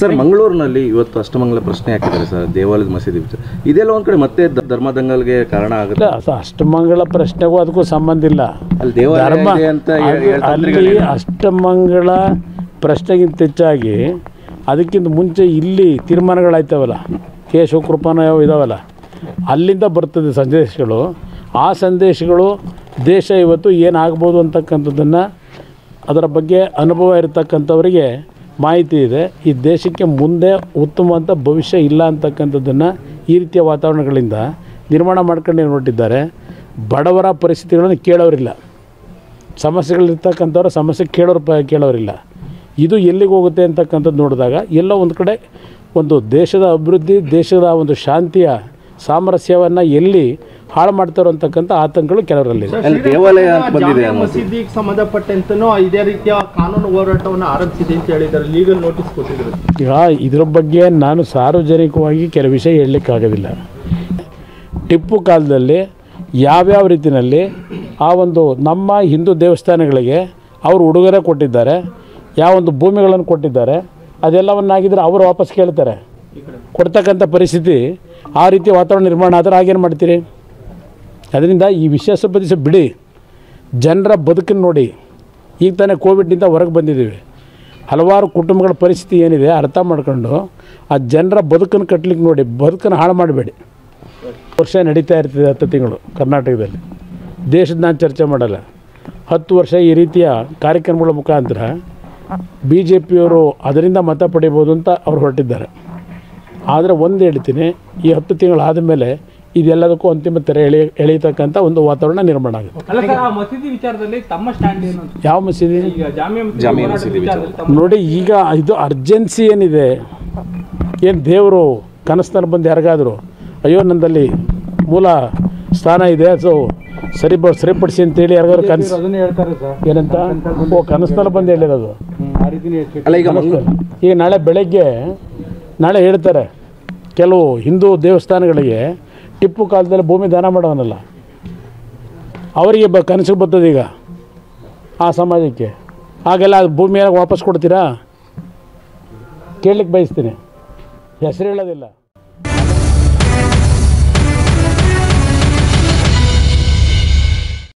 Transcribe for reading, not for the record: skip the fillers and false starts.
Sir ಮಂಗಳೂರಿನಲ್ಲಿ ಇವತ್ತು ಅಷ್ಟಮಂಗಲ ಪ್ರಶ್ನೆ ಹಾಕಿದ್ದಾರೆ ಸರ್ ದೇವಾಲಯದ ಮಸೀದಿ ವಿಚಾರ ಇದೆಲ್ಲ ಒಂದು ಕಡೆ ಮತ್ತೆ ಧರ್ಮದಂಗಲ್ಗೆ ಕಾರಣ ಆಗುತ್ತೆ. ಅಷ್ಟಮಂಗಲ ಪ್ರಶ್ನೆಗೂ ಅದಕ್ಕೂ ಸಂಬಂಧ ಇಲ್ಲ. ಅಲ್ಲಿ ದೇವಾಲಯ ಅಂತ ಅಲ್ಲಿ ಅಷ್ಟಮಂಗಲ ಪ್ರಶ್ನೆಗಿಂತ ಹೆಚ್ಚಾಗಿ ಅದಕ್ಕಿಂತ ಮುಂಚೆ ಇಲ್ಲಿ ತೀರ್ಮಾನಗಳಾಯ್ತವಲ್ಲ ಕೆ ಶಿವಕೃಪನ ಇದಾವಲ್ಲ ಅಲ್ಲಿಂದ ಬರ್ತದೆ ಸಂದೇಶಗಳು. ಆ ಸಂದೇಶಗಳು ದೇಶ ಇವತ್ತು ಏನಾಗ್ಬೋದು ಅಂತಕ್ಕಂಥದ್ದನ್ನು ಅದರ ಬಗ್ಗೆ ಅನುಭವ ಇರತಕ್ಕಂಥವ್ರಿಗೆ ಮಾಹಿತಿ ಇದೆ. ಈ ದೇಶಕ್ಕೆ ಮುಂದೆ ಉತ್ತಮವಂಥ ಭವಿಷ್ಯ ಇಲ್ಲ ಅಂತಕ್ಕಂಥದ್ದನ್ನು ಈ ರೀತಿಯ ವಾತಾವರಣಗಳಿಂದ ನಿರ್ಮಾಣ ಮಾಡ್ಕೊಂಡು ಹೊರಟಿದ್ದಾರೆ. ಬಡವರ ಪರಿಸ್ಥಿತಿಗಳನ್ನು ಕೇಳೋರಿಲ್ಲ, ಸಮಸ್ಯೆಗಳಿರ್ತಕ್ಕಂಥವ್ರ ಸಮಸ್ಯೆ ಕೇಳೋರಿಲ್ಲ. ಇದು ಎಲ್ಲಿಗೆ ಹೋಗುತ್ತೆ ಅಂತಕ್ಕಂಥದ್ದು ನೋಡಿದಾಗ ಎಲ್ಲೋ ಒಂದು ಕಡೆ ಒಂದು ದೇಶದ ಅಭಿವೃದ್ಧಿ, ದೇಶದ ಒಂದು ಶಾಂತಿಯ ಸಾಮರಸ್ಯವನ್ನು ಎಲ್ಲಿ ಹಾಳು ಮಾಡ್ತಾರೋ ಅಂತಕ್ಕಂಥ ಆತಂಕಗಳು ಕೆಲವರಲ್ಲಿ. ದೇವಾಲಯ ಬಂದಿದೆ, ಮಸೀದಿಗೆ ಸಂಬಂಧಪಟ್ಟಂತನೂ ಇದೇ ರೀತಿಯ ಕಾನೂನು ಹೋರಾಟವನ್ನು ಆರಂಭಿಸಿದೆ ಅಂತ ಹೇಳಿದ್ದಾರೆ, ಲೀಗಲ್ ನೋಟಿಸ್ ಕೊಟ್ಟಿದ್ದಾರೆ. ಈಗ ಇದರ ಬಗ್ಗೆ ನಾನು ಸಾರ್ವಜನಿಕವಾಗಿ ಕೆಲವು ವಿಷಯ ಹೇಳಲಿಕ್ಕಾಗೋದಿಲ್ಲ. ಟಿಪ್ಪು ಕಾಲದಲ್ಲಿ ಯಾವ್ಯಾವ ರೀತಿಯಲ್ಲಿ ಆ ಒಂದು ನಮ್ಮ ಹಿಂದೂ ದೇವಸ್ಥಾನಗಳಿಗೆ ಅವರು ಉಡುಗೊರೆ ಕೊಟ್ಟಿದ್ದಾರೆ, ಯಾವೊಂದು ಭೂಮಿಗಳನ್ನು ಕೊಟ್ಟಿದ್ದಾರೆ, ಅದೆಲ್ಲವನ್ನಾಗಿದ್ದರೆ ಅವರು ವಾಪಸ್ ಕೇಳ್ತಾರೆ ಕೊಡ್ತಕ್ಕಂಥ ಪರಿಸ್ಥಿತಿ. ಆ ರೀತಿ ವಾತಾವರಣ ನಿರ್ಮಾಣ ಆದರೆ ಆಗೇನು ಮಾಡ್ತೀರಿ? ಅದರಿಂದ ಈ ವಿಶ್ವಾಸ ಪ್ರದೇಶ ಬಿಡಿ, ಜನರ ಬದುಕನ್ನು ನೋಡಿ. ಈಗ ತಾನೇ ಕೋವಿಡ್ನಿಂದ ಹೊರಗೆ ಬಂದಿದ್ದೀವಿ, ಹಲವಾರು ಕುಟುಂಬಗಳ ಪರಿಸ್ಥಿತಿ ಏನಿದೆ ಅರ್ಥ ಮಾಡ್ಕೊಂಡು ಆ ಜನರ ಬದುಕನ್ನು ಕಟ್ಟಲಿಕ್ಕೆ ನೋಡಿ, ಬದುಕನ್ನು ಹಾಳು ಮಾಡಬೇಡಿ. ವರ್ಷ ನಡೀತಾ ಇರ್ತದೆ 10 ತಿಂಗಳು ಕರ್ನಾಟಕದಲ್ಲಿ, ದೇಶದ ನಾನು ಚರ್ಚೆ ಮಾಡಲ್ಲ. 10 ವರ್ಷ ಈ ರೀತಿಯ ಕಾರ್ಯಕ್ರಮಗಳ ಮುಖಾಂತರ ಬಿ ಜೆ ಪಿಯವರು ಅದರಿಂದ ಮತ ಪಡಿಬೋದು ಅಂತ ಅವ್ರು ಹೊರಟಿದ್ದಾರೆ. ಆದರೆ ಒಂದು ಹೇಳ್ತೀನಿ, ಈ 10 ತಿಂಗಳಾದ ಮೇಲೆ ಇದೆಲ್ಲದಕ್ಕೂ ಅಂತಿಮ ತೆರೆ ಎಳೆಯತಕ್ಕಂಥ ಒಂದು ವಾತಾವರಣ ನಿರ್ಮಾಣ ಆಗುತ್ತೆ. ಯಾವ ಮಸೀದಿ ನೋಡಿ, ಈಗ ಇದು ಅರ್ಜೆನ್ಸಿ ಏನಿದೆ, ಏನು ದೇವರು ಕನಸ್ನಲ್ಲಿ ಬಂದು ಯಾರಿಗಾದರೂ ಅಯ್ಯೋ ನಂದಲ್ಲಿ ಮೂಲ ಸ್ಥಾನ ಇದೆ ಸೊ ಸರಿಪಡಿಸಿ ಅಂತೇಳಿ ಯಾರಿಗಾದ್ರು ಕನಸು ಏನಂತ ಓ ಕನಸ್ನಲ್ಲಿ ಬಂದು ಹೇಳಿರೋದು. ಈಗ ನಾಳೆ ಹೇಳ್ತಾರೆ ಕೆಲವು ಹಿಂದೂ ದೇವಸ್ಥಾನಗಳಿಗೆ ಟಿಪ್ಪು ಕಾಲದಲ್ಲಿ ಭೂಮಿ ದಾನ ಮಾಡೋನಲ್ಲ ಅವರಿಗೆ ಕನಸಿಗೆ ಬರ್ತದೆ ಈಗ ಆ ಸಮಾಜಕ್ಕೆ. ಆಗೆಲ್ಲ ಅದು ಭೂಮಿಯಾಗಿ ವಾಪಸ್ ಕೊಡ್ತೀರಾ? ಕೇಳಲಿಕ್ಕೆ ಬಯಸ್ತೀನಿ, ಹೆಸರು ಹೇಳೋದಿಲ್ಲ.